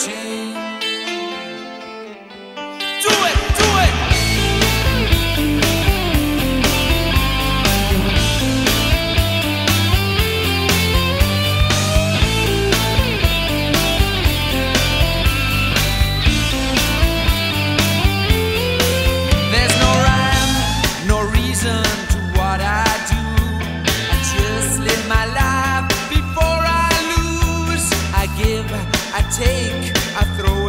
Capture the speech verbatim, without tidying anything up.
Take, I throw